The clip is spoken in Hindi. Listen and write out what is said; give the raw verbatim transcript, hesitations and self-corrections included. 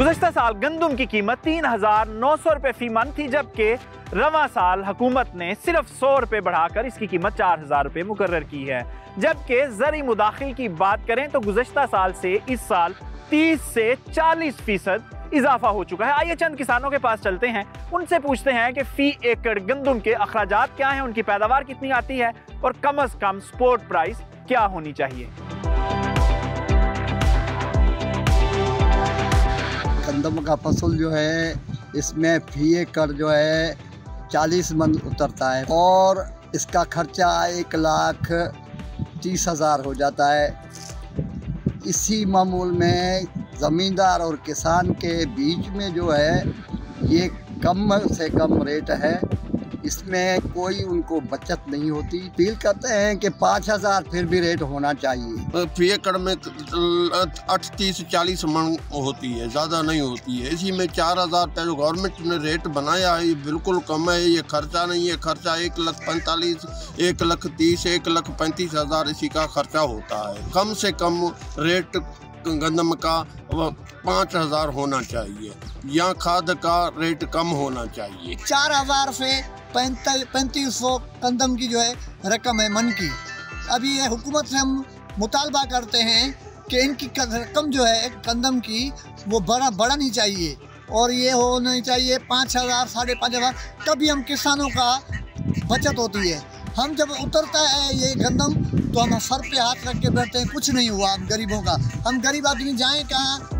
गुज़श्ता साल गंदम की कीमत तीन हज़ार नौ सौ रुपये फी मन थी, जबकि रवा साल हुकूमत ने सिर्फ सौ रुपये बढ़ाकर इसकी कीमत चार हज़ार रुपये मुकर्रर की है। जबकि ज़री मुदाखिल की बात करें तो गुज़श्ता साल से इस साल तीस से चालीस फीसद इजाफा हो चुका है। आइए चंद किसानों के पास चलते हैं, उनसे पूछते हैं कि फ़ी एकड़ गंदम के अखराजात क्या हैं, उनकी पैदावार कितनी आती है और कम अज़ कम स्पोर्ट प्राइस क्या होनी चाहिए। गंदम का फसल जो है इसमें फी एकड़ जो है चालीस मन उतरता है और इसका खर्चा एक लाख तीस हज़ार हो जाता है। इसी मामूल में ज़मींदार और किसान के बीच में जो है ये कम से कम रेट है, इसमें कोई उनको बचत नहीं होती। अपील करते हैं कि पाँच हज़ार फिर भी रेट होना चाहिए। फी एकड़ में अट्ठतीस चालीस मन होती है, ज़्यादा नहीं होती है। इसी में चार हज़ार का जो गवर्नमेंट ने रेट बनाया है ये बिल्कुल कम है, ये खर्चा नहीं है। खर्चा एक लाख पैंतालीस, एक लाख तीस, एक लाख पैंतीस हज़ार इसी का खर्चा होता है। कम से कम रेट गंदम का पाँच हज़ार होना चाहिए या खाद का रेट कम होना चाहिए। चार हज़ार से पैंतीस सौ गंदम की जो है रकम है मन की। अभी ये हुकूमत से हम मुतालबा करते हैं कि इनकी रकम जो है गंदम की वो बड़ा बढ़ानी चाहिए और ये होना चाहिए पाँच हज़ार साढ़े पाँच हज़ार, तभी हम किसानों का बचत होती है। हम जब उतरता है ये गंदम तो हम सर पे हाथ रख के बैठते हैं, कुछ नहीं हुआ हम गरीबों का। हम गरीब आदमी जाएं कहाँ?